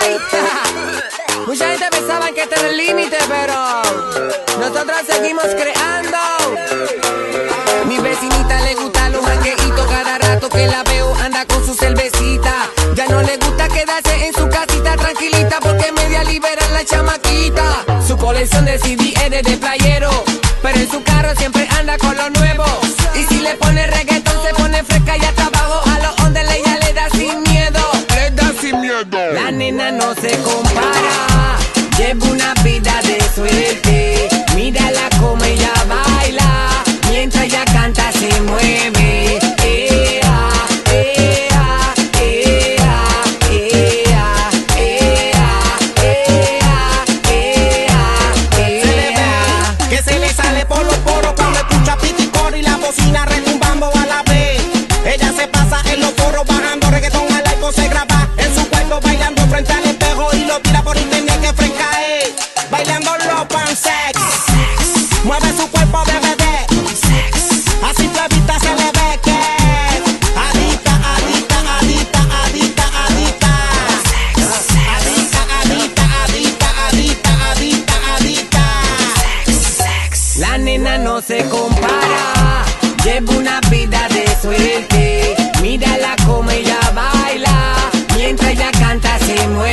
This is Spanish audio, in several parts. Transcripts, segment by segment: Ay, mucha gente pensaba que este era el límite, pero nosotros seguimos creando. Mi vecinita le gusta los jangueitos, cada rato que la veo anda con su cervecita. Ya no le gusta quedarse en su casita tranquilita, porque media liberan la chamaquita. Su colección de CD es de playero, pero en su carro siempre anda con lo nuevo. Y si le pone reggaetón se pone fresca y hasta abajo a los ondeles ella le da sin miedo. Le da sin miedo. La nena no se compara, lleva una vida de suerte. Mírala como ella baila, mientras ella canta se mueve. Ea, ea, ea, ea, ea, ea, ea. Que se le sale por los poros cuando escucha piticor y la bocina retumbando a la vez. Ella se pasa en los foros bajando reggaetón al alcohol, se graba en su cuerpo bailando frente al espejo y lo tira por internet que fresca es. Bailando los pansex, mueve su cuerpo de bebé, así flaquita se le ve que adicta, adicta, adicta, adicta, adicta, adicta, adicta, adicta, adicta, adicta, adicta. La nena no se compara, lleva una vida de suerte. Mírala como ella baila, mientras ella canta se mueve.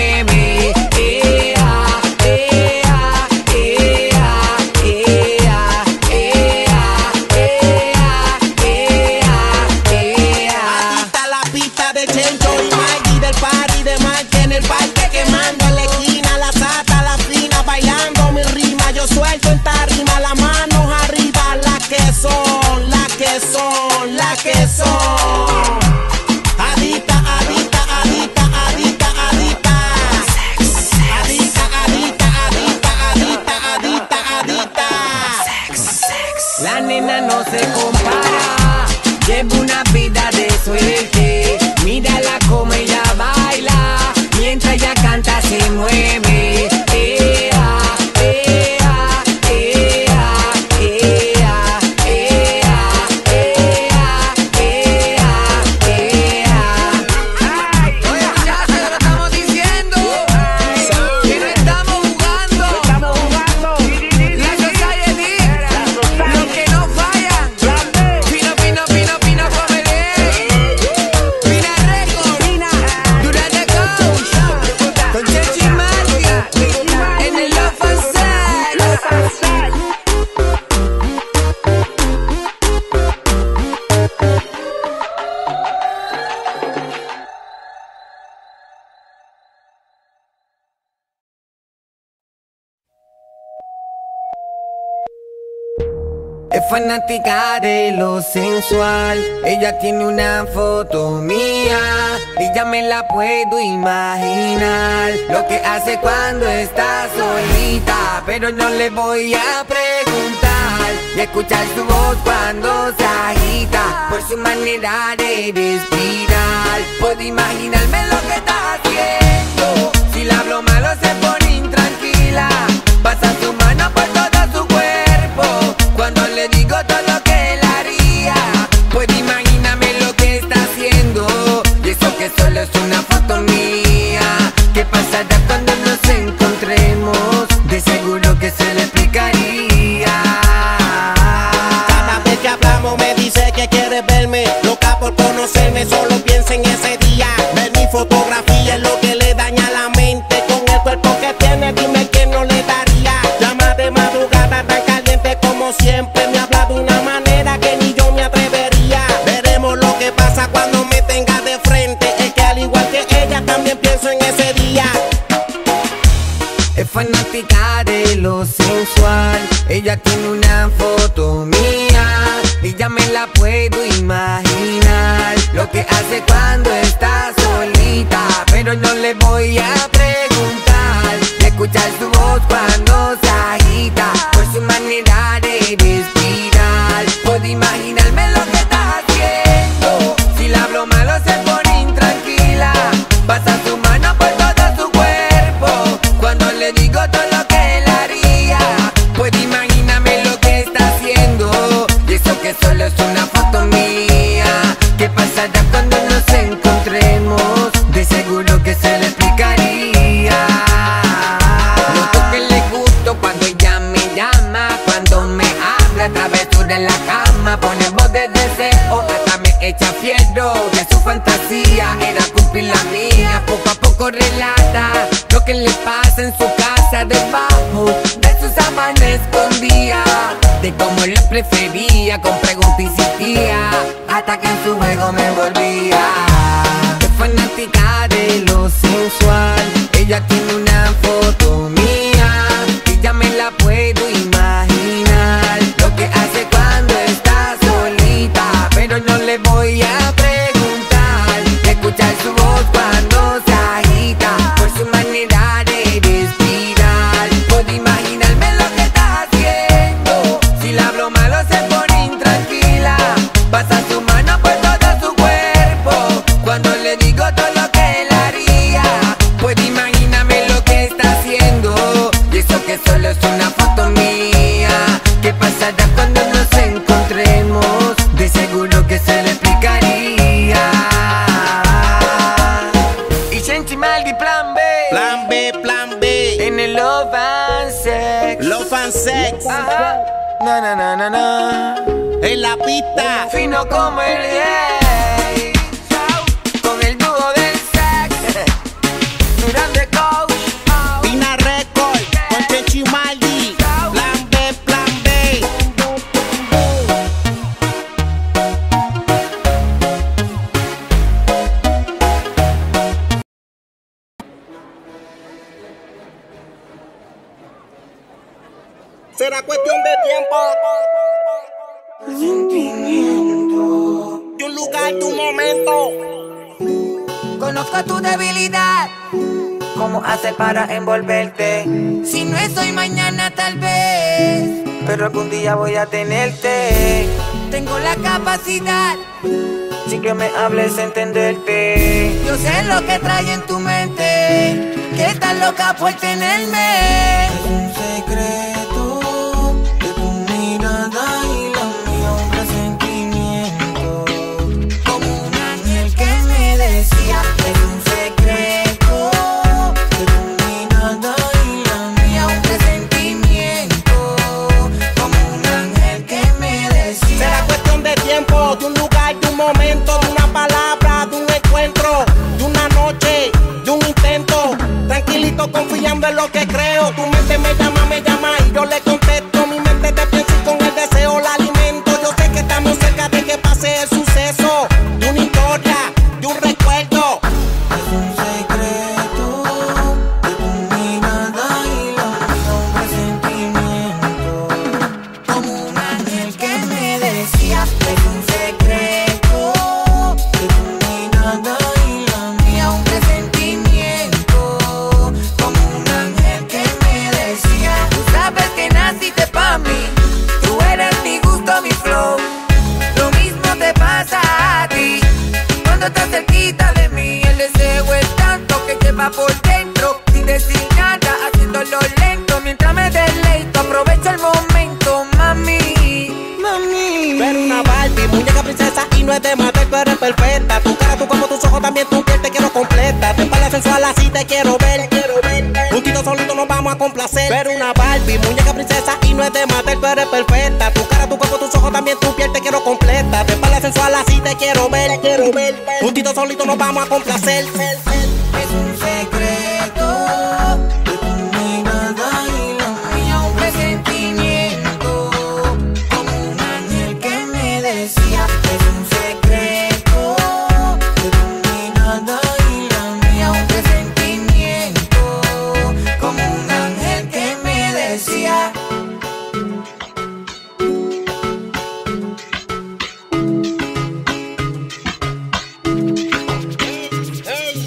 La nena no se compara, lleva una vida de suerte. Mírala como ella baila, mientras ella canta se mueve. Ea, ea, ea, ea, ea, ea, ea, ea. Oye, ya se lo estamos diciendo, que no estamos jugando. La society, los que no fallan. Pino, Pino, Pino, Pino Comedy, Pina Records, Durante Coach, con Chechi Marty, en el Love and Sex. Es fanática de lo sensual, ella tiene una foto mía y ya me la puedo imaginar, lo que hace cuando está solita. Pero no le voy a preguntar y escuchar su voz cuando se agita, por su manera de respirar puedo imaginarme lo que está haciendo. Si le hablo malo se pone intranquila, pasa su mano por todo su cuerpo. Cuando le digo todo lo que él haría, pues imagíname lo que está haciendo. Y eso que solo es una foto mía, ¿qué pasará cuando nos encontremos? De seguro que se le explicaría. Cada vez que hablamos me dice que quiere verme, loca por conocerme, solo piensa en ese día. Ver mi fotografía es lo que le daña la mente, con el cuerpo que tiene dime que no le daría. Llama de madrugada tan caliente como siempre, de lo sensual, ella tiene una foto mía y ya me la puedo imaginar, lo que hace cuando está solita. Pero no le voy a preguntar y escuchar su voz cuando se agita, por su manera de respirar puedo imaginarme lo que está haciendo. Si le hablo malo se pone intranquila, pasa su mano por todo su cuerpo. Cuando le digo todo lo que solo es una foto mía, ¿qué pasará cuando no se papi, la mía, poco a poco relata lo que le pasa en su casa, debajo de su sábana escondía, de cómo le prefería, con preguntas insistía, hasta que en su juego me envolvía. Es fanática de lo sensual, ella tiene una foto mía y ya me la puedo imaginar, lo que hace cuando está solita, pero no le voy a preguntar, escuchar su voz cuando se agita, por su manera de respirar, puedo imaginarme lo que está haciendo, si le hablo malo se pone intranquila, pasa su mano por todo su cuerpo, cuando le digo todo lo que él haría, puedo imaginarme lo que está haciendo, y eso que solo es una foto mía, ¿qué pasará cuando nos encontremos? De seguro que se le explicaría. Y Shenchi Maldi, plan B. Plan B, plan B. En el Love and Sex. Love and Sex. Ajá. Na na na na na. En la pista. Fino como el gay. Con el dúo del sex. Durán de Coach. Tina Record. Con Shenchi Maldi. Plan B, plan B. Será cuestión de tiempo, sentimiento, de un lugar, de un momento. Conozco tu debilidad, cómo hacer para envolverte. Si no es hoy, mañana tal vez, pero algún día voy a tenerte. Tengo la capacidad, sin que me hables, entenderte. Yo sé lo que trae en tu mente, que estás loca por tenerme. Es un secreto. Confiando en lo que creo, tu mente me llama y yo le contesto. Mi mente te pienso y con el deseo la alimento. Yo sé que estamos cerca de que pase el suceso, de una historia, de un recuerdo. Es un secreto de tu mirada y la mía, un presentimiento, como un ángel que me decía. Es un secreto de tu mirada y la mía, un presentimiento. Estás cerquita de mí, el deseo es tanto que lleva por dentro, sin decir nada, haciéndolo lento, mientras me deleito, aprovecho el momento, mami, mami. Pero una Barbie, muñeca princesa y no es de matar, tú eres perfecta, tu cara, tu cuerpo, tus ojos, también tu piel, te quiero completa, tu espalda sensual, así te quiero ver, juntito solito nos vamos a complacer. Pero una Barbie, muñeca princesa y no es de matar, tú eres perfecta, tu cara, tu cuerpo, tus ojos, también tu piel, te quiero completa, tu espalda sensual, así te quiero ver. Juntito solito nos vamos a complacer. Es un secreto de tu mirada y la mía, un presentimiento, como un ángel que me decía. Es un secreto de tu mirada y la mía, un presentimiento, como un ángel que me decía. Hey!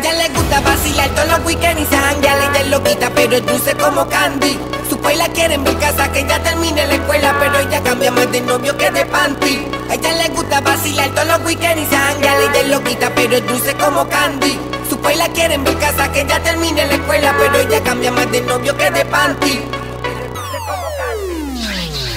Ella le gusta vacilar todos los weekends y se jangueala. Ella es loquita pero es dulce como candy. Su país la quiere en mi casa, que ella termine la escuela, pero ella cambia más de novio que de panty. Ella le gusta vacilar todos los weekends y se jangueala. Ella es loquita pero es dulce como candy. Su país la quiere en mi casa, que ella termine la escuela, pero ella cambia más de novio que de panty.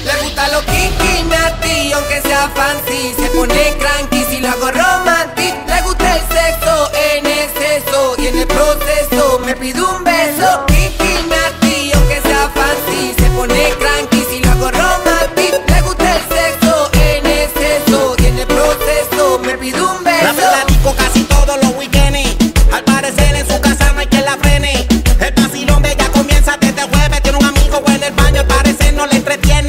Le gusta lo kinky nasty, aunque sea fancy. Se pone cranky si lo hago romantic. Le gusta el sexo en exceso y en el proceso me pide un beso. Kinky nasty, aunque sea fancy. Se pone cranky si lo hago romantic. Le gusta el sexo en exceso y en el proceso me pide un beso. La platico casi todos los weekends. Al parecer en su casa no hay quien la frene. El vacilón de ella comienza desde el jueves. Tiene un amigo en el baño, al parecer no le entretiene.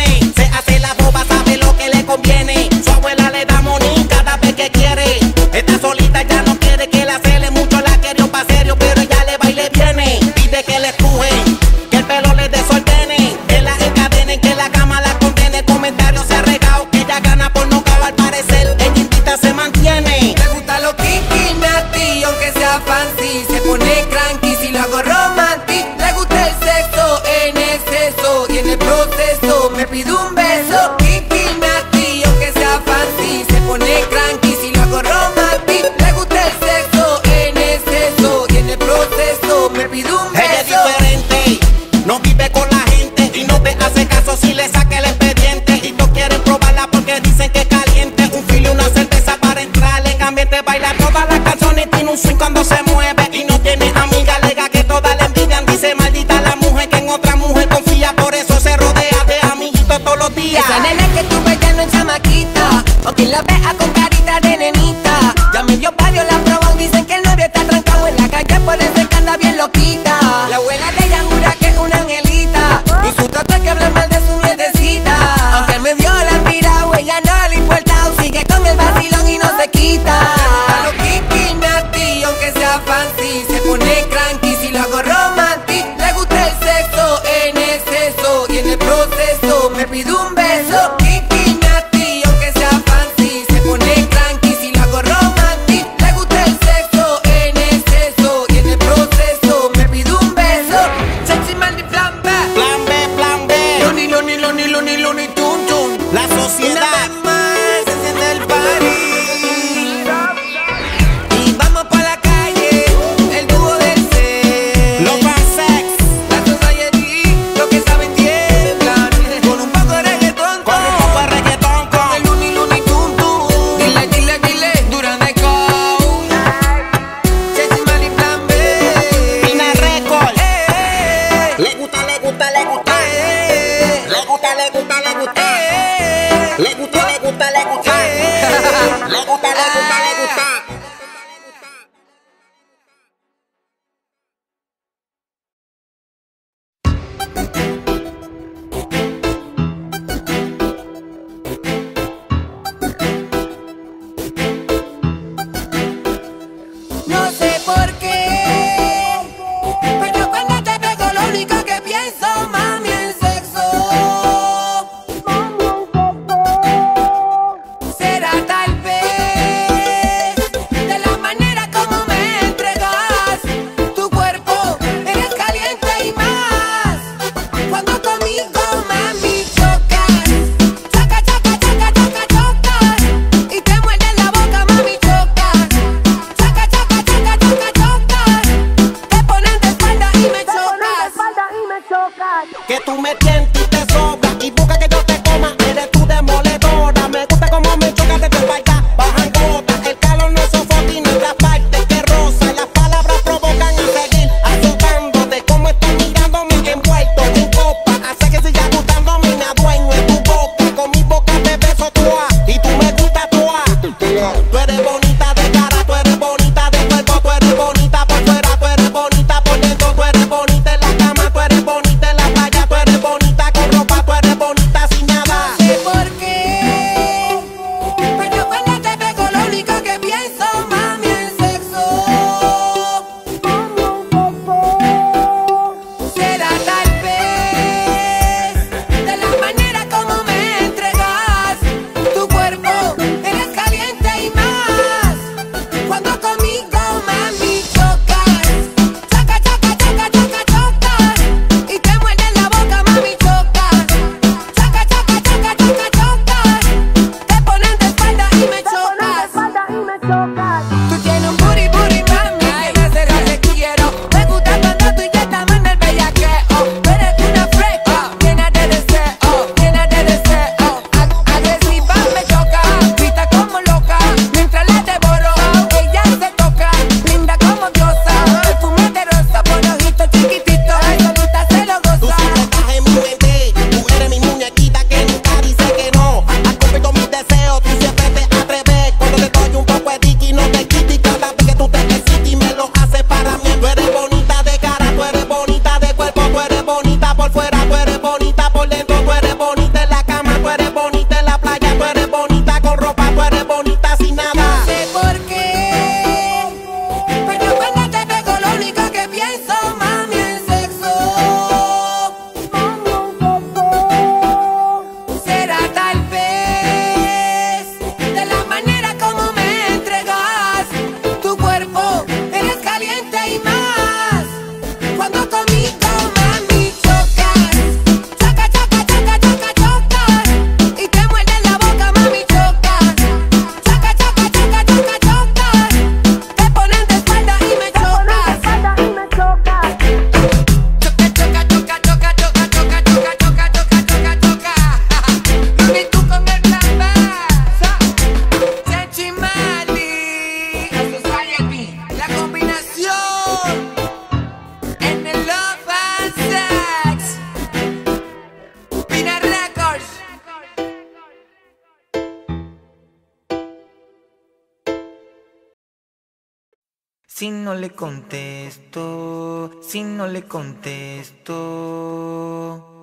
Si no le contesto, si no le contesto,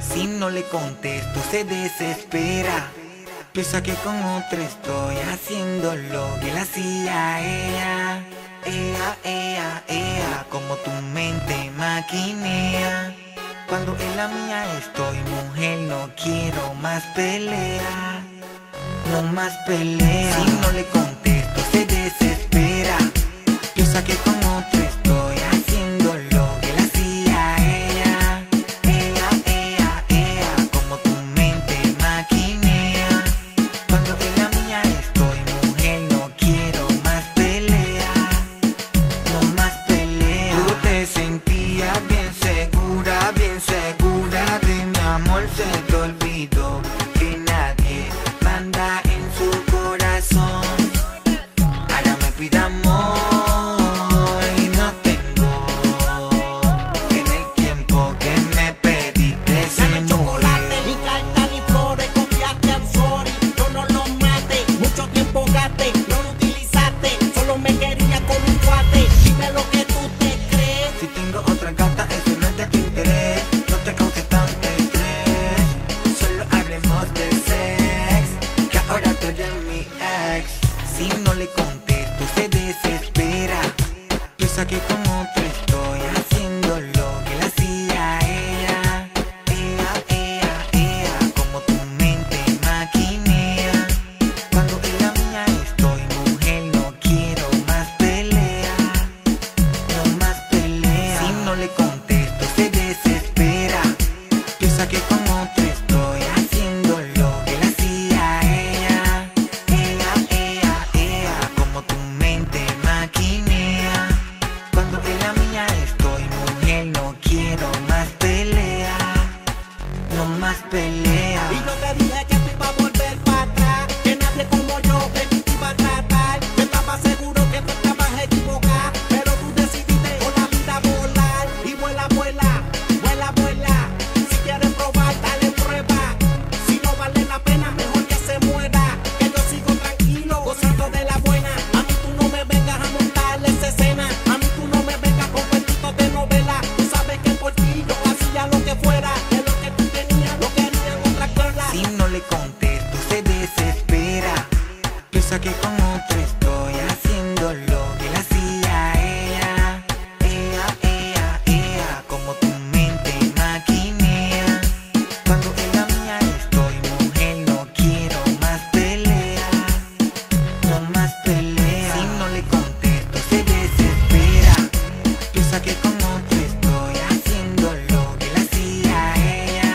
si no le contesto se desespera. Piensa que con otra estoy haciendo lo que la hacía ella. Como tu mente maquinea. Cuando en la mía estoy, mujer, no quiero más pelea. No más pelea. Si no le contesto se desespera. Piensa que con otro estoy haciendo lo que la hacía ella. Como tu mente maquinea. Cuando en la mía estoy, mujer, no quiero más pelea. No más pelea. Tú te sentías bien segura, bien segura de mi amor, se te olvidó que nadie manda en su corazón. Ahora me pide amor y no tengo. En el tiempo que me pediste, dame chocolate y cartas y flores, copiaste al sorry. Yo no lo maté, mucho tiempo gasté, no lo utilizaste, solo me quería con un cuate. Dime lo que tú te crees. Si tengo otra gata, eso no es de tu interés. No te cause tanto estrés, solo hablemos de sex, que ahora tú eres mi ex. Si no le contesto se desespera. Piensa que con otro estoy haciendo lo que la hacía ella. Como tu mente maquinea. Cuando en la mía estoy, mujer, no quiero más pelea. No más pelea. Si no le contesto se desespera. Piensa que con otro estoy haciendo lo que la hacía ella. Como tu mente maquinea. Cuando en la mía estoy, mujer, no quiero más pelea. No más pelea. Y no te dije que te iba a volver para atrás, que nadie como yo de ti te iba a tratar. Yo estaba seguro que tú estabas equivocada, pero tú decidiste con la vida volar. Y vuela, vuela, vuela, vuela. Si quieres probar, dale prueba. Si no vale la pena, mejor que se muera, que yo sigo tranquilo, gozando de la buena. A mí tú no me vengas a montar esa escena, a mí tú no me vengas con cuentitos de novela. Tú sabes que por ti yo hacía lo que fuera, que lo que tú tenías lo querían otra cosa. Si no le contesto se desespera. Piensa que con otro estoy haciendo lo que la hacía ella. Como tu mente maquinea. Cuando en la mía estoy, mujer, no quiero más pelea. No más pelea. Si no le contesto se desespera. Piensa que con otro estoy haciendo lo que la hacía ella.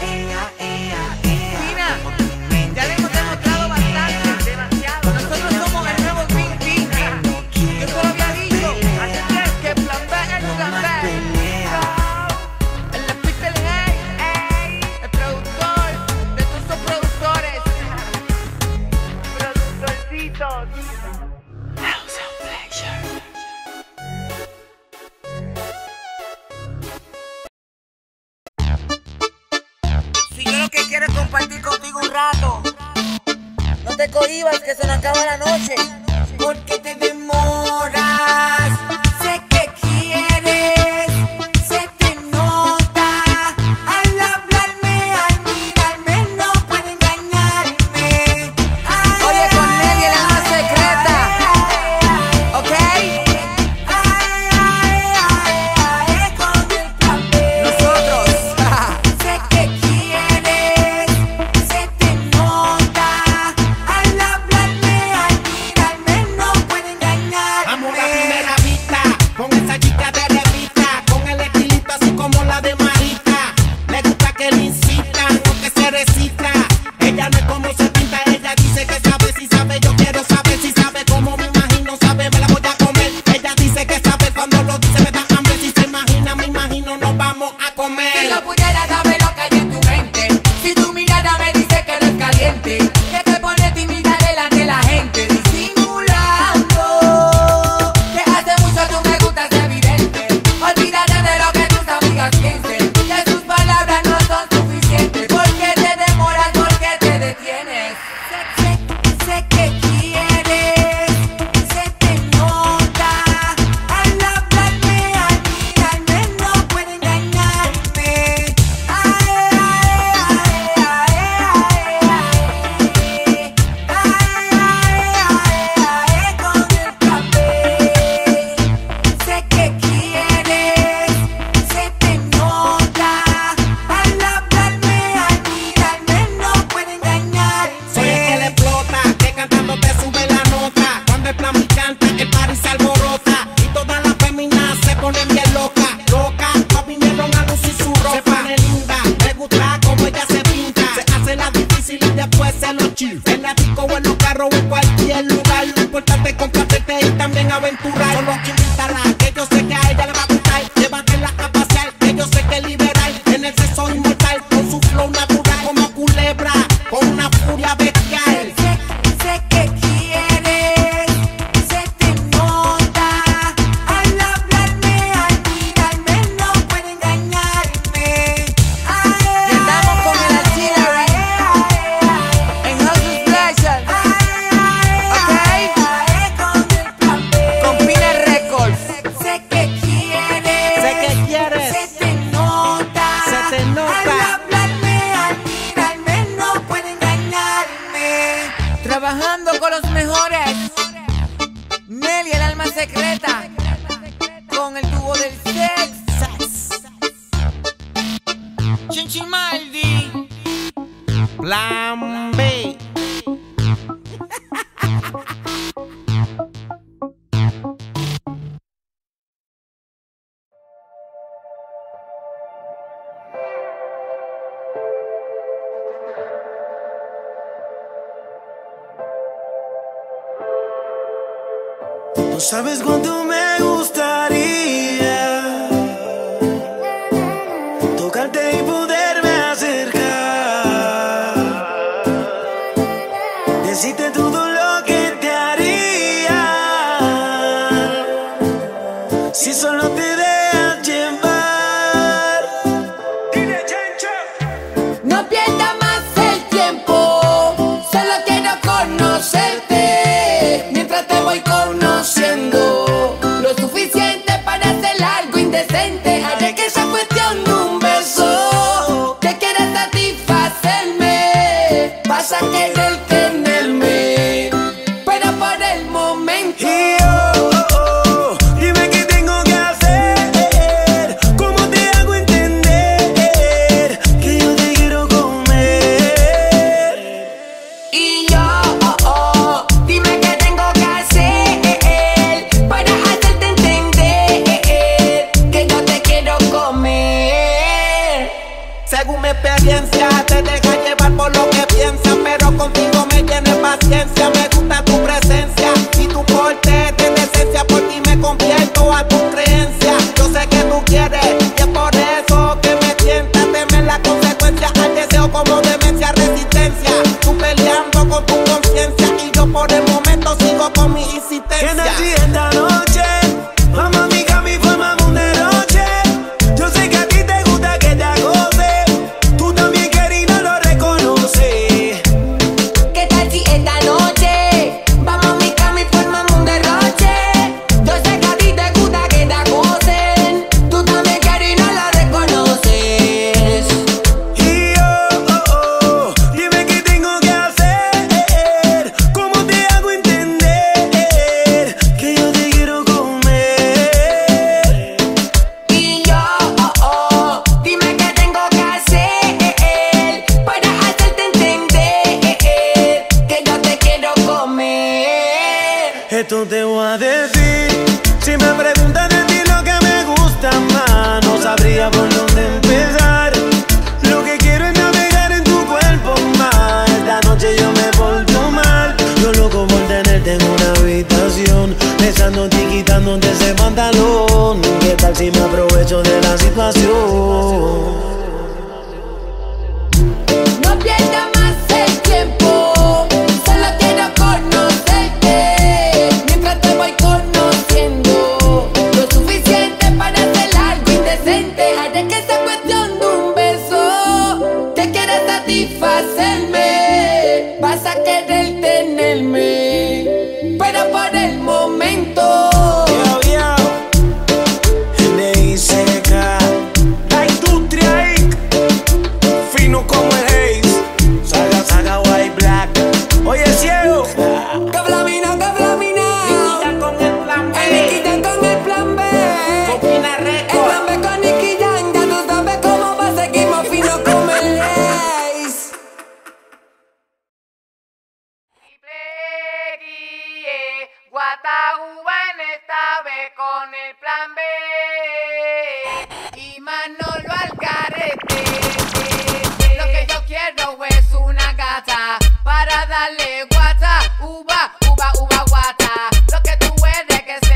Mira, como tu mente ya le hemos demostrado bastante, demasiado. Nosotros somos el nuevo Green King. No Yo te lo quiero había más dicho. pelea. Así que plan B es No plan más B. pelea. El Pistol Hey, el productor de todos estos productores. Productorcitos. House of Pleasure. Si yo lo que quiero es compartir contigo un rato, no te cohibas que se nos acaba la noche. ¿Por qué te demoras? Sé que quieres, se te nota al hablarme, al mirarme, no puede engañarme. Oye, Cornelia, la más secreta, ¿ok? Con el café. Nosotros, Sé que quieres, se te nota al hablarme, al mirarme. aventurar. Solo invítala, que yo sé que a ella le va a gustar. Llévatela a pasear, que yo sé que liberal. En el sexo inmortal, con su flow natural. Como culebra, con una furia bestial. Sé que quieres, se te nota. Al hablarme, al mirarme, no puede engañarme. Y andamos con el artillery en House Special. Trabajando con los mejores, Nelly, el alma secreta, con el tubo del sex. Chinchimaldi, Plan B. No sabes cuánto me gustaría tocarte y poderme acercar, decirte todo lo que te haría si solo te dejas llevar. No pierdas más el tiempo, solo quiero conocerte mientras te voy conociendo. Lo suficiente para hacer algo indecente. Haré que esa cuestión de un beso que quieras satisfacerme. Vas a querer tenerme, pero por el momento. Dime qué tengo que hacer. ¿Cómo te hago entender que yo te quiero comer? Y yo, dime qué tengo que hacer experiencia. Te deja llevar por lo que piensas, pero contigo me tienes paciencia. Me gusta tu presencia y tu porte de decencia. Por ti me convierto a tu creencia. Yo sé que tú quieres y es por eso que me sientas. Teme la consecuencia al deseo como demencia, resistencia. Tú peleando con tu conciencia y yo por el momento sigo con mi insistencia. Esto te voy a decir, si me preguntas de ti lo que me gusta más, no sabría por dónde empezar. Lo que quiero es navegar en tu cuerpo más. Esta noche yo me porto mal. Yo loco por tenerte en una habitación, besándote y quitándote ese pantalón. ¿Qué tal si me aprovecho de la situación? Vas a querer tenerme, pero por el momento. Yo, yo, NICK, la industria IC, fino como el Haze, saga, saga, white, black. Oye, ciego, que con el plan B, el con el plan B, el plan B con Nicky Jam. Ya tú sabes cómo va, seguimos fino como el Haze. Guatahuba en esta vez con el plan B y Manolo al carete. Lo que yo quiero es una gata para darle guata, uva, uva, uva, guata. Lo que tú eres que se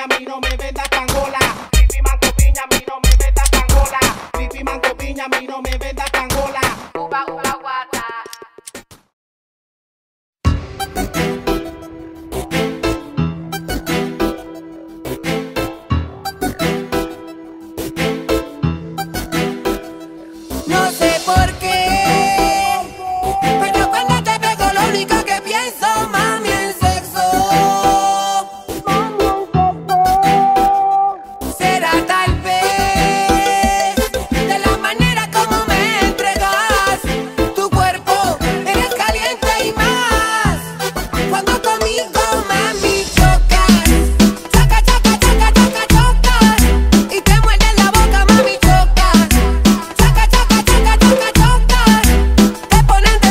piña, a mí no me vendas cangola. Pipi mango piña, a mí no me vendas cangola. Pipi mango piña, a mí no me vendas cangola. Uba uba guata. No sé por qué, pero cuando te pego lo único que pienso, mami, es sexo. Será tal vez de la manera como me entregas tu cuerpo, eres caliente y más cuando conmigo, mami, chocas. Choca, choca, choca, choca, chocas y te muerdes la boca, mami, chocas. Choca, choca, choca, choca, chocas, te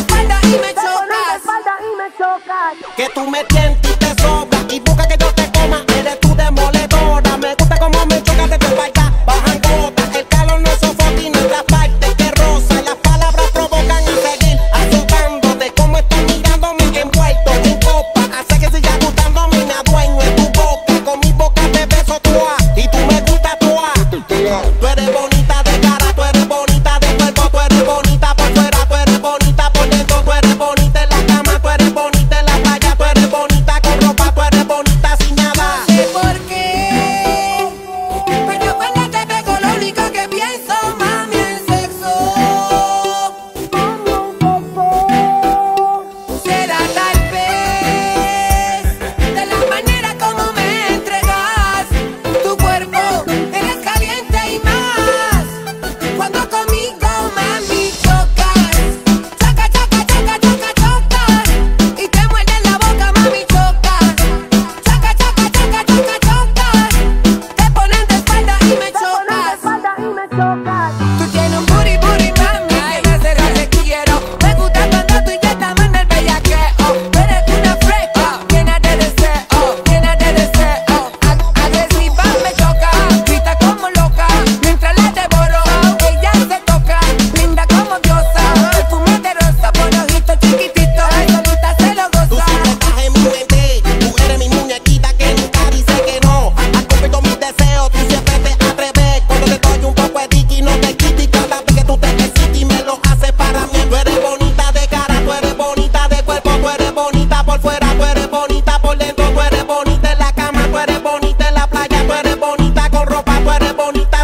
pones de espalda y me chocas. Que tú me tientes y te sobras y buscas que yo te coma, eres tú demoledora. Me gusta como me chocas desde para allá, bajan gotas, el calor no sofoca y nuestra parte que rosa. Las palabras provocan a seguir asustándote, como estás mirándome envuelto en copa, hace que siga gustándome y me adueño en tu boca. Con mi boca te beso toa y tú me gustas toa. Tú eres bonita de cara, tú eres bonita de cuerpo, tú eres bonita por fuera, tú eres bonita por dentro, tú eres bonita en la cama, tú eres bonita en la playa, tú eres bonita con ropa, tú eres bonita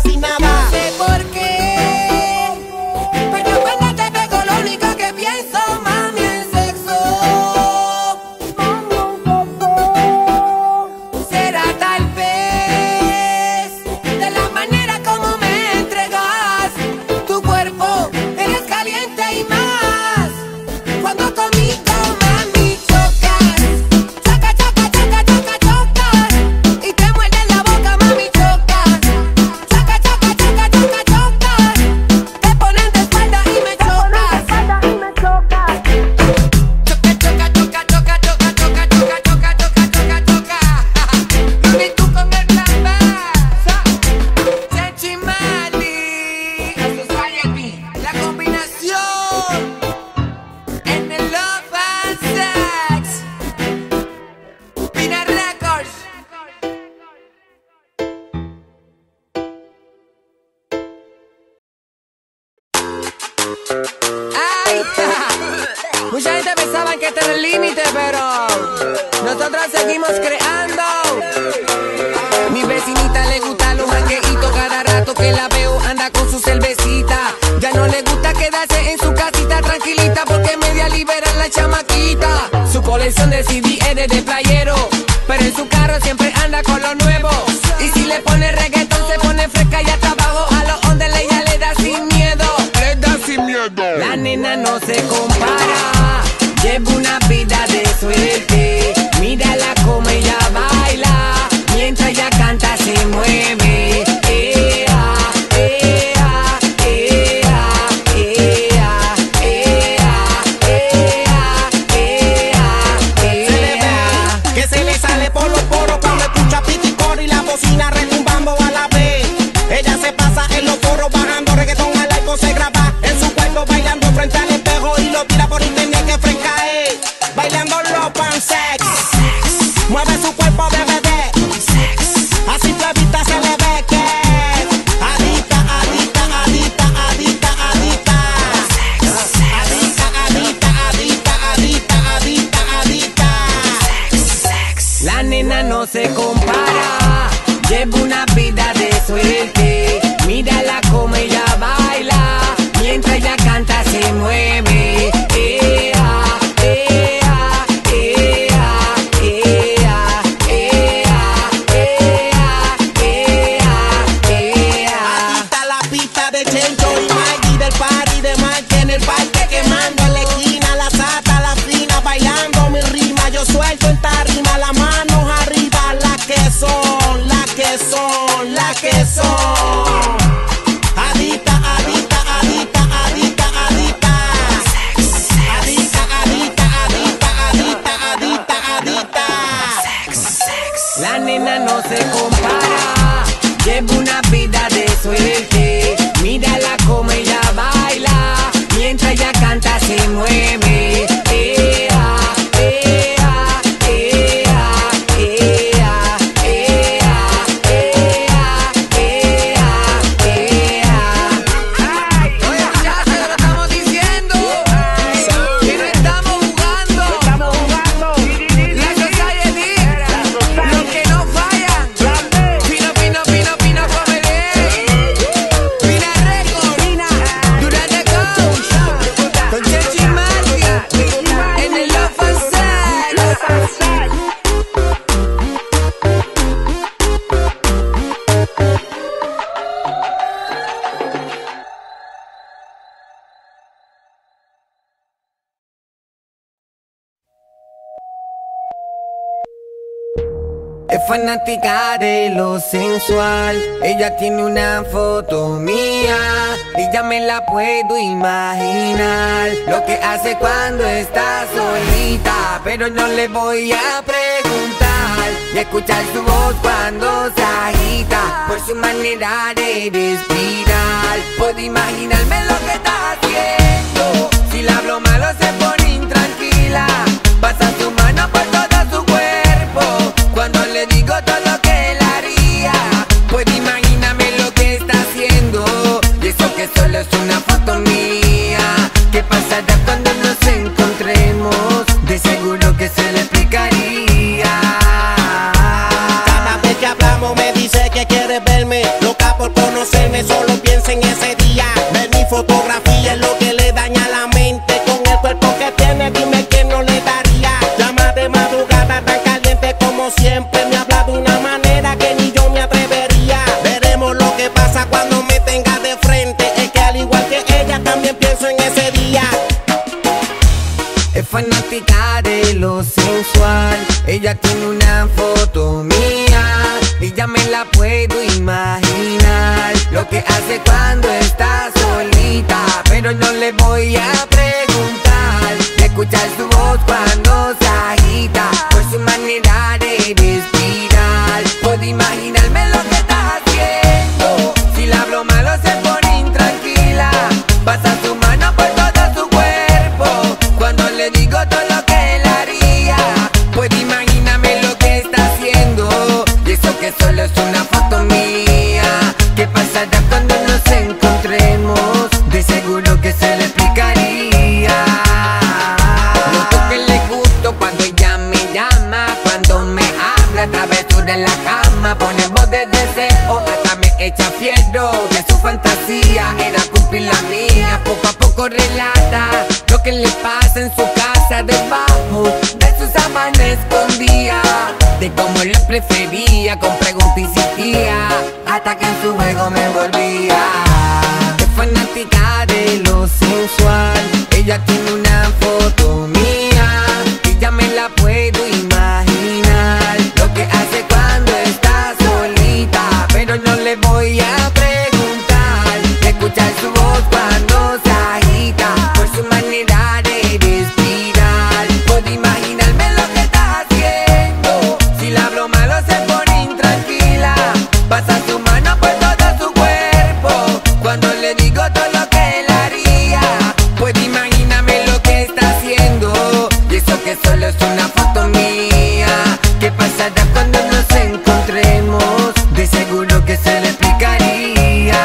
sin nada. No sé por qué, pero cuando te pego lo único que pienso, mami, es sexo. Será tal vez de la manera como me entregas tu cuerpo, eres caliente y más cuando conmigo, mami, chocas. Choca, choca, choca, choca, chocas y te muerdes la boca, mami, chocas. Choca, choca, choca, choca, chocas, te pones de espalda y me chocas. Tú tienes un booty, booty, mami, que me hace lo que quiero. Me gusta cuando tú inyectas en el bellaqueo. Eres una freca, llena de deseo, agresiva, me choca, grita como loca, mientras la devoro, ella se toca, linda como diosa, perfume de rosa, por ojitos chiquititos, solita se lo Tú goza. siempre estás en mi mente, tú eres mi muñequita que nunca dice que no. Has cumplido mis deseos, tú siempre te atreves. Cuando te doy un poco de dick y no te quito, y cada vez que tú te excitas y me lo haces para mí. Tú eres bonita de cara, tú eres bonita de cuerpo, tú eres bonita por fuera, tú eres bonita por dentro, tú eres bonita en la cama, tú eres bonita en la playa, tú eres bonita con ropa, tú eres bonita sin nada. No sé por qué, pero cuando te pego lo único que pienso, mami, es sexo. Será tal vez de la manera como me entregas tu cuerpo, eres caliente y más cuando conmigo, mami, chocas. Choca, choca, choca, choca, chocas y te muerdes la boca, mami, chocas. Choca, choca, choca, choca, chocas, te pones de espalda y me chocas. Choca, choca, choca, choca, choca, choca, choca, choca, choca, choca, choca. Mami, tú con el plan Chachi Mali, eso es Miami, la combinación en el Love and Sex. Pina Records. Ay, mucha gente pensaba que este era el límite, pero nosotros seguimos creando. Mi vecinita le gusta los jangueitos, cada rato que la veo anda con su cervecita. Ya no le gusta quedarse en su casita tranquilita, porque media liberan la chamaquita. Su colección de CD es de playero, pero en su carro siempre anda con lo nuevo. Y si le pone reggaetón se pone fresca y hasta abajo a los ondes ella le da sin miedo. La nena no se compara, lleva una vida de suerte. Mírala como ella baila, mientras ella canta se mueve. Ea, ea, ea, ea, ea, ea, ea. Se le ve que se le sale por los poros cuando escucha piticor y la bocina retumbando a la vez. Ella se pasa en los foros bajando reggaetón al alcohol, se graba bailando frente al espejo y lo tira por internet, que fresca es. Bailando Love and Sex, mueve su cuerpo de bebé. que son, las que son. Adicta, adicta, adicta, adicta, adicta. Adicta, adicta, adicta, adicta, adicta, adicta. La nena no se compara, lleva una vida de suerte. Mírala como ella baila, mientras ella canta se mueve. Fanática de lo sensual, ella tiene una foto mía y ya me la puedo imaginar, lo que hace cuando está solita. Pero no le voy a preguntar y escuchar su voz cuando se agita, por su manera de respirar. Puedo imaginarme lo que está haciendo, si le hablo malo se pone intranquila, pasa su mano por todo su cuerpo. Cuando le digo todo lo que él haría, pues imagíname lo que está haciendo. Y eso que solo es una foto mía. ¿Qué pasará cuando nos encontremos? De seguro que se le explicaría. Cada vez que hablamos me dice que quiere verme, loca por conocerme, solo piensa en ese día. Ver mi fotografía es lo que le daña la mente. Con el cuerpo que tiene, dime que no le daría. Llama de madrugada, tan caliente como siempre. Fanática de lo sensual, ella tiene una foto mía y ya me la puedo imaginar, lo que hace cuando está solita. Pero no le voy a preguntar y escuchar su voz cuando se agita, por su manera de respirar. Puedo imaginarme lo que está haciendo, si le hablo malo se pone intranquila, pasa su mano por todo su cuerpo. Cuando le digo todo lo que él haría, pues imagíname lo que está haciendo. Y eso que solo es una foto mía. ¿Qué pasará cuando nos encontremos? De seguro que se le explicaría. Noto que le gusto cuando ella me llama, cuando me habla, travesura en la cama, pone voz de deseo, hasta me echa fiero. Que su fantasía era cumplir la mía, poco a poco relata lo que le pasa en su casa, debajo de su sábana escondía, de cómo le prefería con preguntas y sentía, hasta que en su juego me envolvía. Es fanática de lo sensual, ella tiene una foto mía y ya me la puedo imaginar, lo que hace cuando está solita. Pero no le voy a preguntar y escuchar su voz cuando se agita, por su manera de respirar. Puedo imaginarme lo que está haciendo, si le hablo malo se pone intranquila, pasa su mano por todo su cuerpo. Cuando le digo todo lo que él haría, puedo imaginarme lo que está haciendo. Y eso que solo es una foto mía. ¿Qué pasará cuando nos encontremos? De seguro que se le explicaría.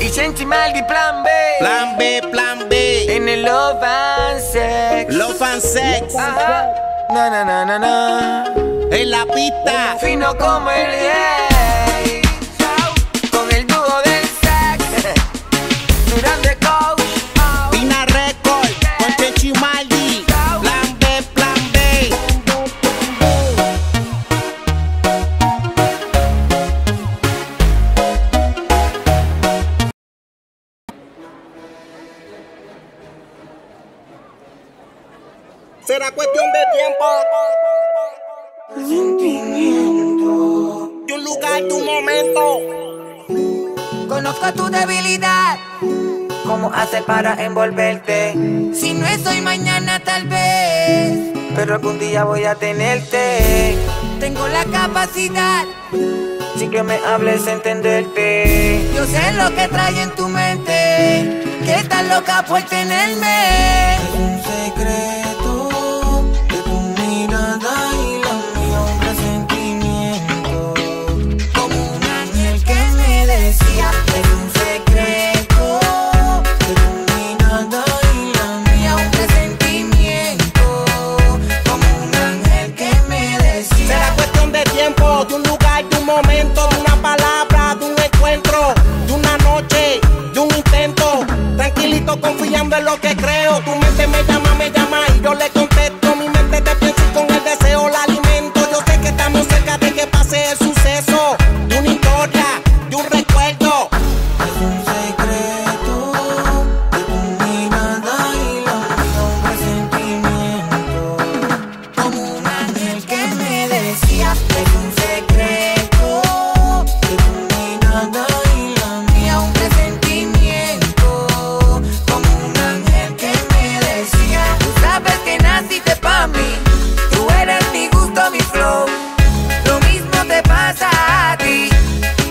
Y Shenchi Maldi, plan B. Plan B, plan B. En el Love and Sex. Love and Sex. Ajá. Na na na na na. En la pista. Fino como el gay. Con el dúo del sex. Durán de coach. Pina Record. Con Shenchi Maldi. Plan B, plan B. Será cuestión de tiempo. Conozco tu debilidad, cómo haces para envolverte. Si no es hoy, mañana tal vez, pero algún día voy a tenerte. Tengo la capacidad, sí, que me hables, entenderte. Yo sé lo que trae en tu mente, que estás loca por tenerme. Hay un secreto de tu mirada y la mía, un presentimiento, como un ángel que me decía. Hay un secreto de tu mirada y la mía, un presentimiento, como un ángel que me decía. Será cuestión de tiempo, de un lugar, de un momento, de una palabra, de un encuentro, de una noche, de un intento. Tranquilito, confiando en lo que creo. Tu mente me llama y yo le contesto. Mi mente te pienso y con el deseo la alimento. Yo sé que estamos cerca de que pase el suceso, de una historia, de un recuerdo. Es un secreto de tu mirada y la mía, un presentimiento, como un ángel que me decía. Es un secreto de tu mirada y la mía, un presentimiento, como un ángel que me decía. Tú sabes que naciste pa' mí, tú eres mi gusto, mi flow. Lo mismo te pasa a ti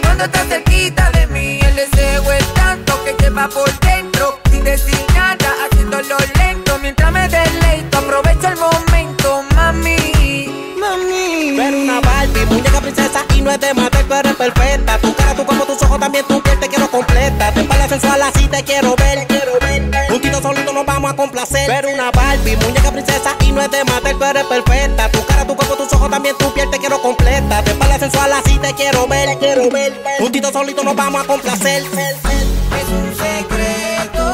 cuando estás cerquita de mí. El deseo es tanto que lleva por dentro, sin decir nada, haciéndolo lento. Mientras me deleito, aprovecho el momento, mami, mami. Pero una Barbie, muñeca princesa y no es de matar, tú eres perfecta. Tu cara, tu cuerpo, tus ojos, también tu piel, te quiero completa. Tu espalda sensual, así te quiero ver. Juntito solito nos vamos a complacer. Pero una Barbie, muñeca princesa y no es de matar, tú eres perfecta. Tu cara, tu cuerpo, tus ojos, también tu piel, te quiero completa. Tu espalda sensual, así te quiero ver. Juntito solito nos vamos a complacer. Es un secreto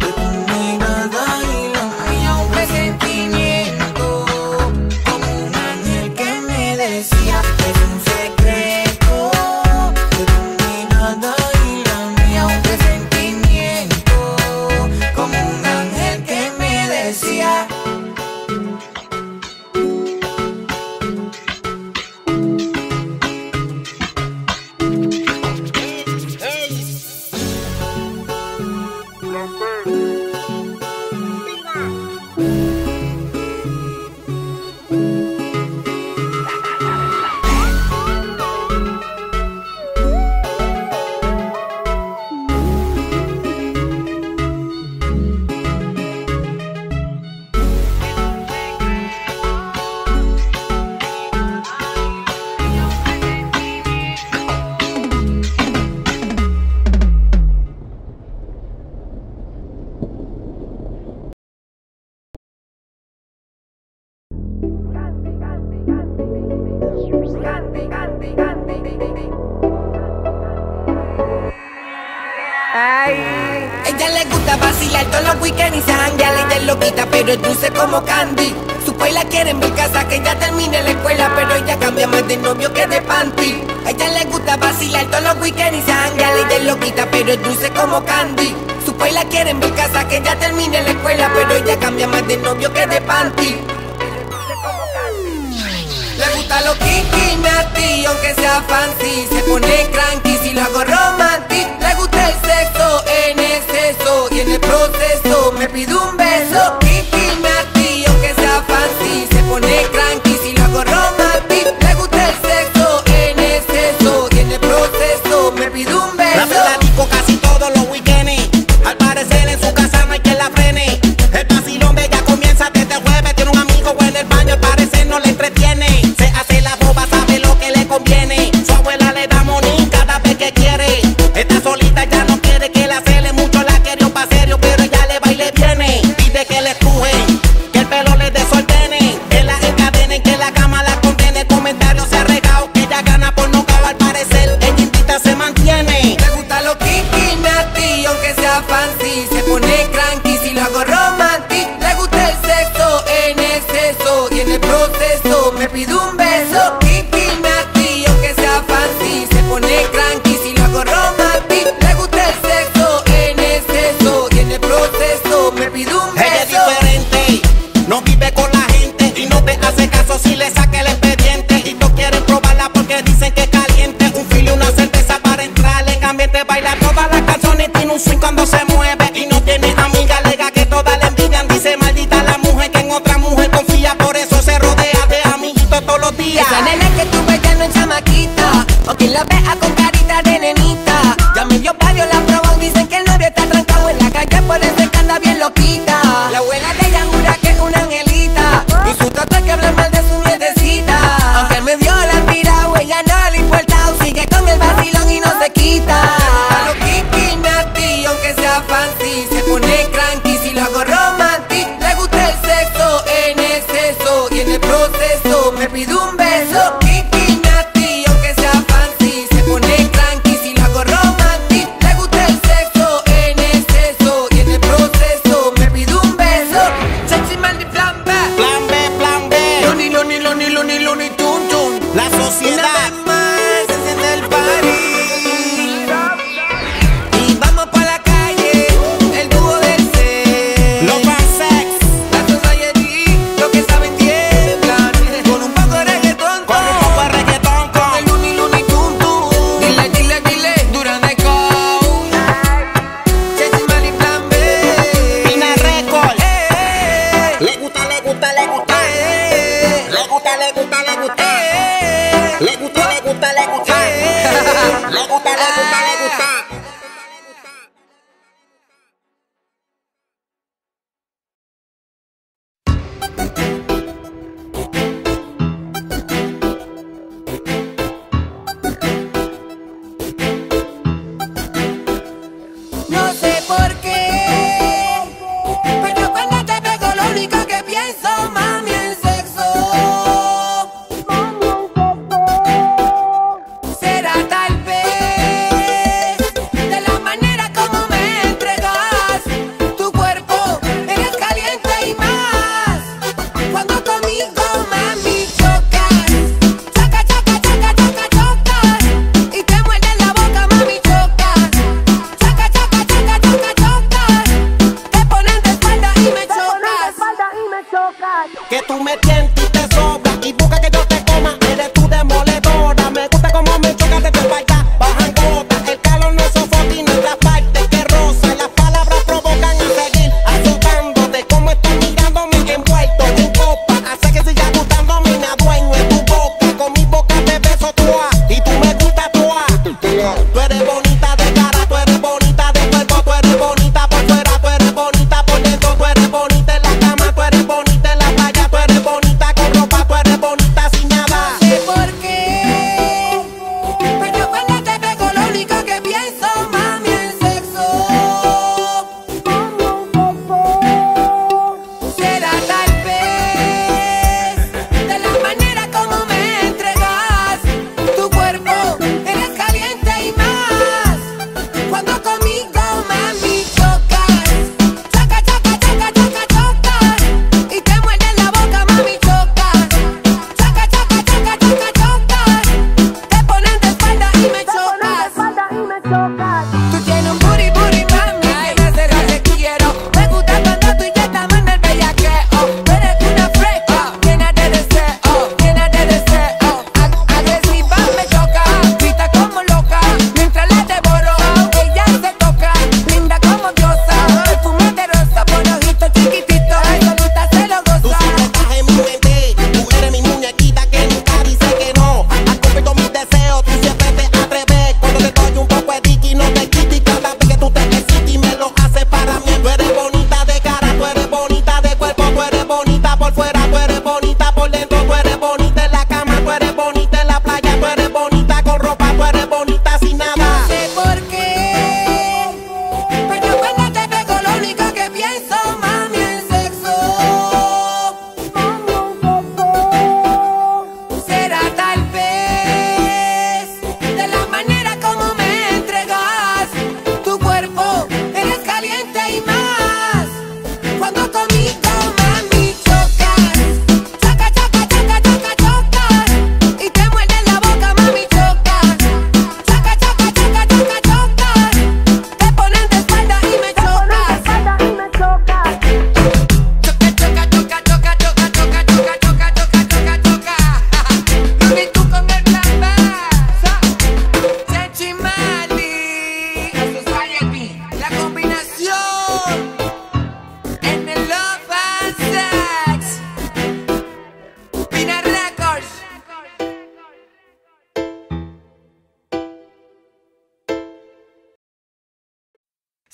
de tu mirada y la mía, un presentimiento, como un ángel que me decía. Es un secreto de tu mirada y la mía, un presentimiento, como un ángel que me decía. Ella le gusta vacilar todos los weekends y se jangueala. Ella es loquita pero es dulce como candy. Su país la quieren ver casa, que ella termine la escuela, pero ella cambia más de novio que de panty. Ella le gusta vacilar todos los weekends y se jangueala. Ella es loquita pero es dulce como candy. Su país la quieren ver casa, que ella termine la escuela, pero ella cambia más de novio que de panty. Le gusta lo kinky nasty, aunque sea fancy. Se pone cranky si lo hago romantic. Le gusta el sexo en exceso y en el proceso me pide un beso. Kinky nasty, aunque sea fancy. Se pone cranky si lo hago romantic. Le gusta el sexo en exceso y en el proceso me pide un beso. La platico casi todos los weekendes. Al parecer en su casa no hay quien la frene. El vacilón de ella comienza desde el jueves. Tiene un amigo en el baño, al parecer no le entretiene. Solita ya no quiere que la cele, mucho la quería pa' serio, pero ella le baile viene. Esa nena que tuve ya no es chamaquita, o quien la vea con carita de nenita. Ya medio barrio la probó, dicen que el novio está trancado en la calle, por eso que anda bien loquita. La abuela de ella jura que es una angelita, y su trato es que habla mal de su nietecita. Aunque él me dio la mirada, ella no le importa, sigue con el vacilón y no se quita. A lo Kiki Nati, aunque sea fancy, se pone cranky si lo hago romantic. Le gusta el sexo en exceso y en el proceso me pide un beso. Kiki Nati, aunque sea fancy, se pone cranky si lo hago romantic. Le gusta el sexo en exceso y en el proceso me pide un beso. Sexy man y plan B, plan B, plan B. Luni, luni, luni, luni, luni, tun, tun. La sociedad. Le gusta, le gusta, le gusta. Le gusta, le gusta.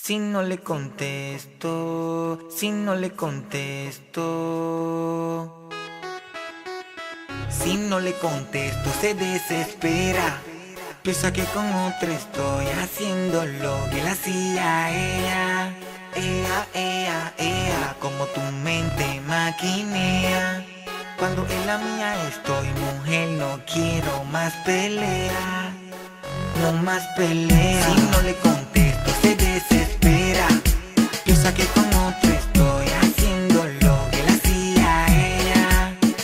Si no le contesto, si no le contesto, si no le contesto se desespera. Piensa que con otra estoy haciendo lo que la hacía ella. Ea, ea, ea, como tu mente maquinea. Cuando en la mía estoy, mujer, no quiero más pelea. No más pelea. Si no le contesto se desespera. Piensa que con otro estoy haciendo lo que la hacía ella.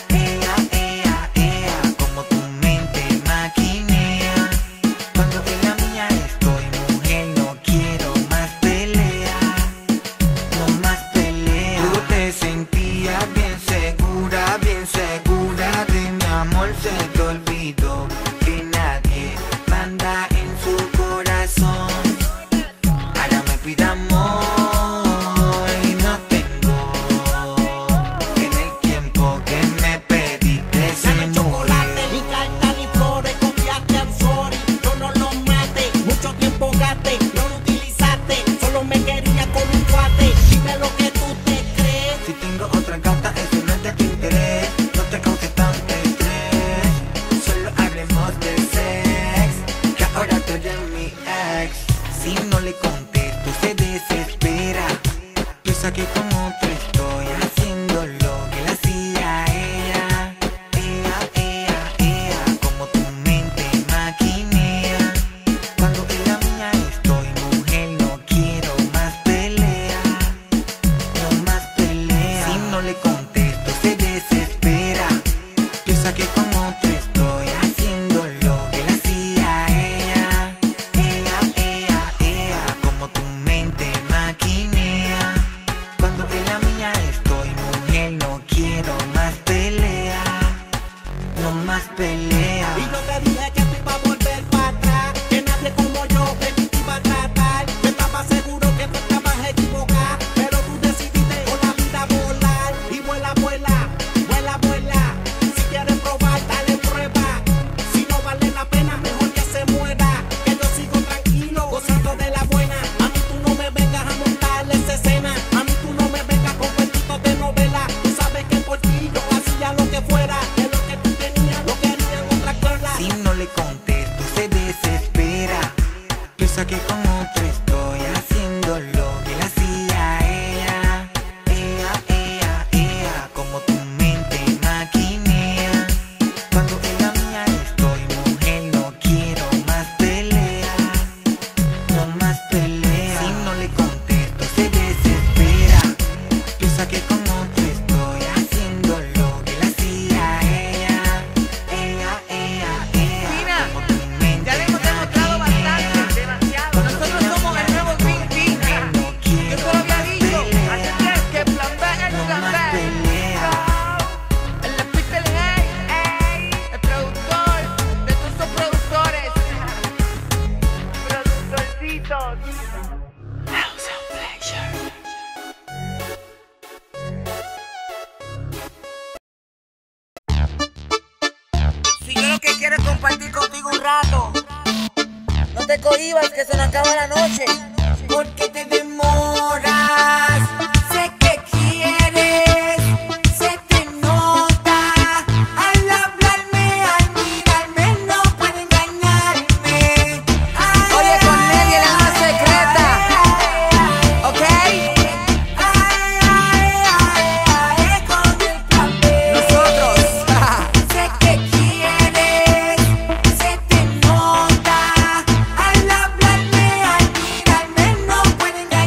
Ea, ea, ea, como tu mente maquinea. Cuando en la mía estoy, mujer, no quiero más pelea. No más pelea. Tú te sentías bien segura, bien segura de mi amor, se te olvidó que nadie manda en su corazón. Ahora me pide amor y no tengo en el tiempo que me pediste, señora. Dame chocolate y cartas y flores, copiaste al sorry. Yo no lo maté, mucho tiempo gasté, no lo utilizaste, solo me quería con un cuate. Dime lo que tú te crees. Si tengo otra gata, eso no es de tu interés. No te cause tanto estrés, solo hablemos de sex, que ahora tú eres mi ex. Si no le contesto se desespera. Piensa que con otro estoy haciendo lo que la hacía ella. Ea, ea, ea, como tu mente maquinea. Cuando en la mía estoy, mujer, no quiero más pelea. No más pelea. Si no le contesto se desespera. Piensa que con otro estoy haciendo lo que la hacía ella. Ea, ea, ea, como tu mente maquinea. Cuando en la mía estoy, mujer, no quiero más pelea. No más pelea. Y no te dije que te iba a volver para atrás, que nadie como yo de ti te iba a tratar. Yo estaba seguro que tú estabas equivocada, pero tú decidiste con la vida volar. Y vuela, vuela, vuela, vuela. Si quieres probar, dale prueba. Si no vale la pena, mejor que se muera, que yo sigo tranquilo, gozando de la buena. A mí tú no me vengas a montar esa escena, a mí tú no me vengas con cuentitos de novela. Tú sabes que por ti yo hacía lo que fuera, que lo que tú tenías lo querían otra cosa. Si no le contesto se desespera. Piensa que con otro estoy haciendo lo que la hacía ella. Ea, ea, ea, como tu mente maquinea. Cuando en la mía estoy, mujer, no quiero más pelea. No más pelea. Si no le contesto se desespera. Piensa que con otro estoy haciendo lo que la hacía ella. Ea, ea, ea, Mira, como tu mente ya le hemos demostrado bastante, demasiado. Nosotros somos el nuevo Green Tea. No Yo te lo quiero había más dicho, pelea. Así que plan B es No plan más B. pelea. El Pistol Head, el productor de todos esos productores. Productorcitos. House of Pleasure. Si yo lo que quiero es compartir contigo un rato, no te cohibas que se nos acaba la noche. ¿Por qué te demoras? Sé que quieres, se te nota al hablarme, al mirarme, no puede engañarme. Oye, Cornelia, la más secreta, ¿ok? Ay, ay, ay, ay, con el papel. Nosotros, Sé que quieres, se te nota al hablarme, al mirarme, no puede engañarme.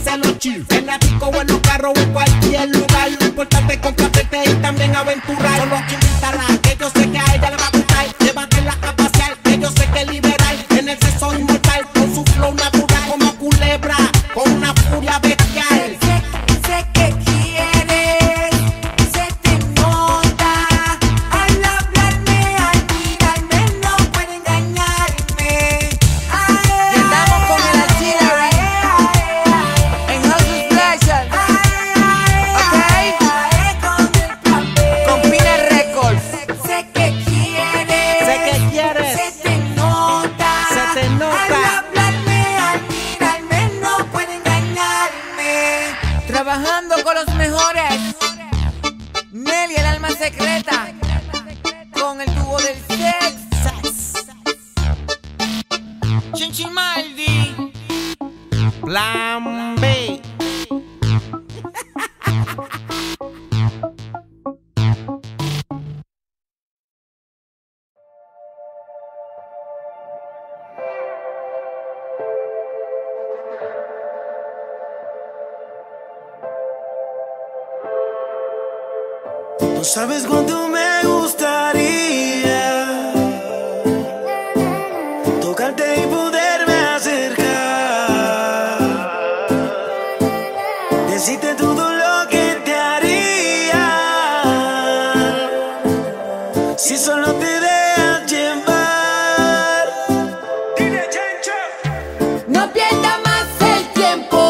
hace noche. En la disco o en los carros o en cualquier lugar. Lo importante es complacerte y también aventurar. Solo invítala, que yo sé que a ella le va a gustar. Llévatela a pasear, que yo sé que liberal. En el sexo inmortal, con su flow natural. Como culebra, con una furia bestial. Sé que quieres, se te nota. Al hablarme, al mirarme, no puede engañarme. Y andamos con el artillery en House Special, ok, con Pina Records. Sé que quieres, se te nota. Se te nota. Trabajando con los mejores, Nelly, el alma secreta, con el tubo del sex. Chinchimaldi, Plan B. No sabes cuánto me gustaría tocarte y poderme acercar, decirte todo lo que te haría si solo te dejas llevar. No pierdas más el tiempo,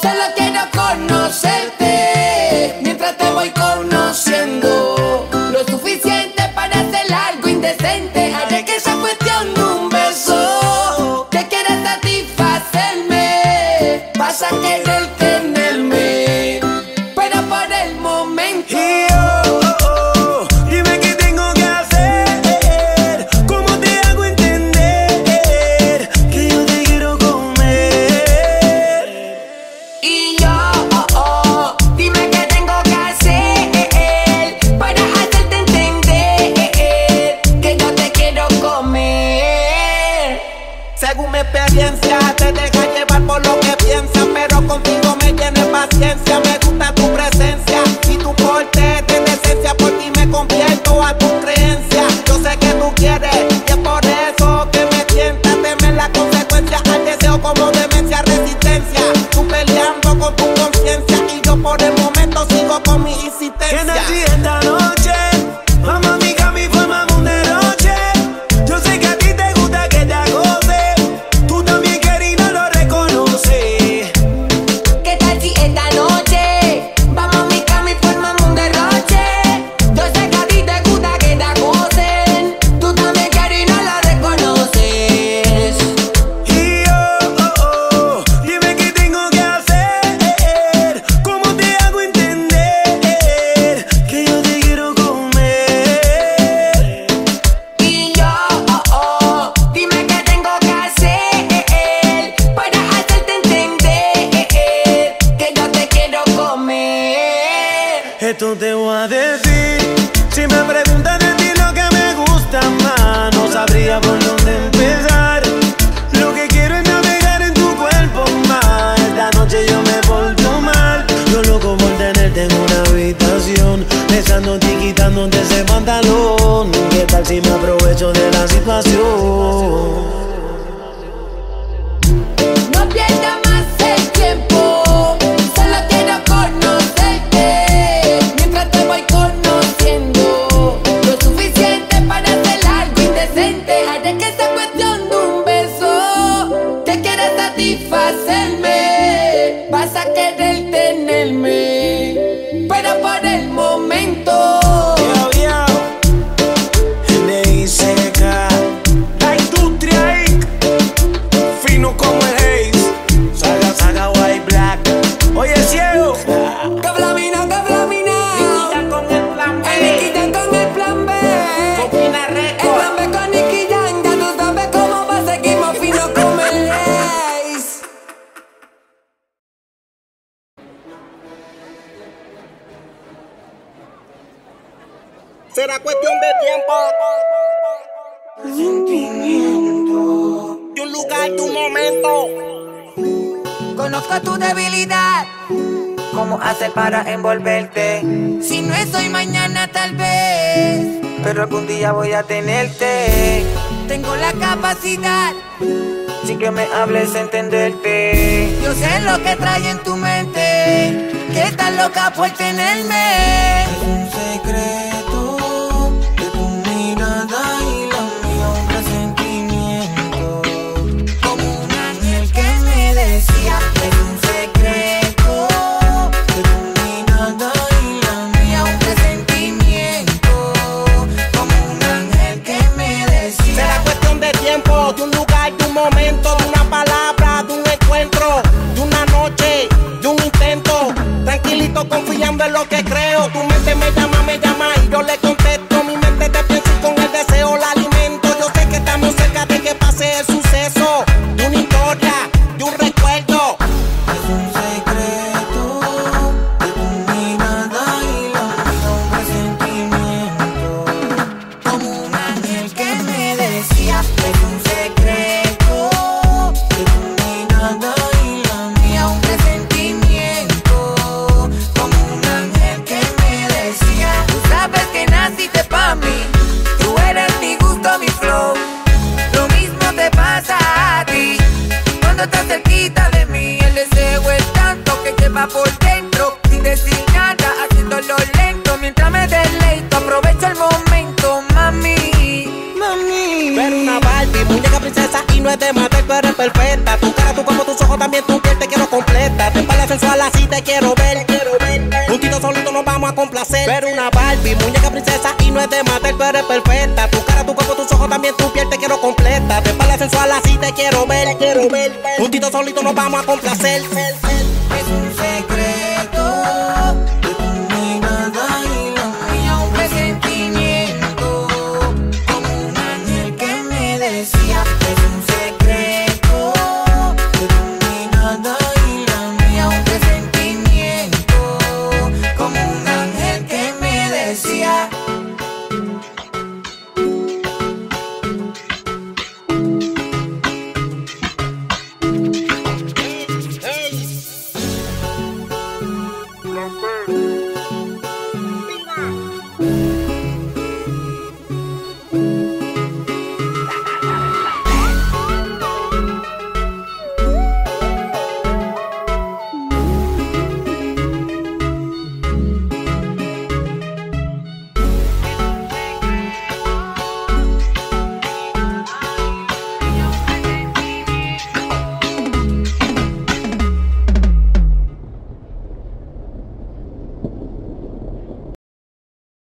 solo quiero conocerte mientras te voy conociendo. Lo suficiente para hacer algo indecente. Haré que esa cuestión de un beso que quieras satisfacerme. Vas a querer tenerme, pero por el momento. Dime qué tengo que hacer. ¿Cómo te hago entender que yo te quiero comer? Y yo, dime qué tengo que hacer según mi experiencia. Te deja llevar por lo que piensas, pero contigo me tienes paciencia. Me gusta tu presencia y tu porte de decencia. Por ti me convierto a tu creencia. Yo sé que tú quieres y es por eso que me tientas. Teme la consecuencia al deseo como demencia, resistencia. Tú peleando con tu conciencia y yo por el momento sigo con mi insistencia. Esto te voy a decir, si me preguntas de ti lo que me gusta más, no sabría por dónde empezar. Lo que quiero es navegar en tu cuerpo más. Esta noche yo me porto mal. Yo loco por tenerte en una habitación, besándote y quitándote ese pantalón. ¿Qué tal si me aprovecho de la situación? Vas a querer tenerme, pero por el momento. Yo, yo, NICK, la industria IC, fino como el Haze, saga, saga, white, black. Oye, ciego, que flamina, Nikita con el plan B, Nikita con el plan B, con Pina Records, el plan B con Nicky Jam. Ya tú sabes cómo va, seguimos fino como el Haze. Será cuestión de tiempo, sentimiento, de un lugar, de un momento. Conozco tu debilidad, cómo haces para envolverte. Si no es hoy, mañana tal vez, pero algún día voy a tenerte. Tengo la capacidad, sin que me hables, entenderte. Yo sé lo que trae en tu mente, que estás loca por tenerme. Es un secreto de tu mirada y la mía, un presentimiento, como un ángel que me decía. Es un secreto de tu mirada y la mía, un presentimiento, como un ángel que me decía. Será cuestión de tiempo, de un lugar, de un momento, de una palabra, de un encuentro, de una noche, de un intento. Tranquilito, confiando en lo que creo. Tu mente me llama y yo le contesto. Mi mente te pienso y con el deseo la alimento. Yo sé que estamos cerca de que pase el suceso, de una historia, de un recuerdo. Es un secreto de tu mirada y la mía, un presentimiento, como un ángel que me decía. Es un secreto de tu mirada y la mía, un presentimiento, como un ángel que me decía. Tú sabes que naciste pa' mí, tú eres mi gusto, mi flow. Lo mismo te pasa a ti, cuando estás cerquita de mí. El deseo es tanto que lleva por dentro, sin decir nada, haciéndolo lento. Mientras me deleito, aprovecho el momento, mami, mami. Tú eres una Barbie, muñeca princesa y no es de matar, tú eres perfecta. Tu cara, tu cuerpo, tus ojos, también tu piel, te quiero completa. Tu espalda sensual, así te quiero ver. Juntito solito nos vamos a complacer. Tú eres una Barbie, muñeca princesa y no es de matar, tú eres perfecta. Tu cara, tu cuerpo, tus ojos, también tu piel, te quiero completa. Tu espalda sensual, así te quiero ver. Juntito solito nos vamos a complacer.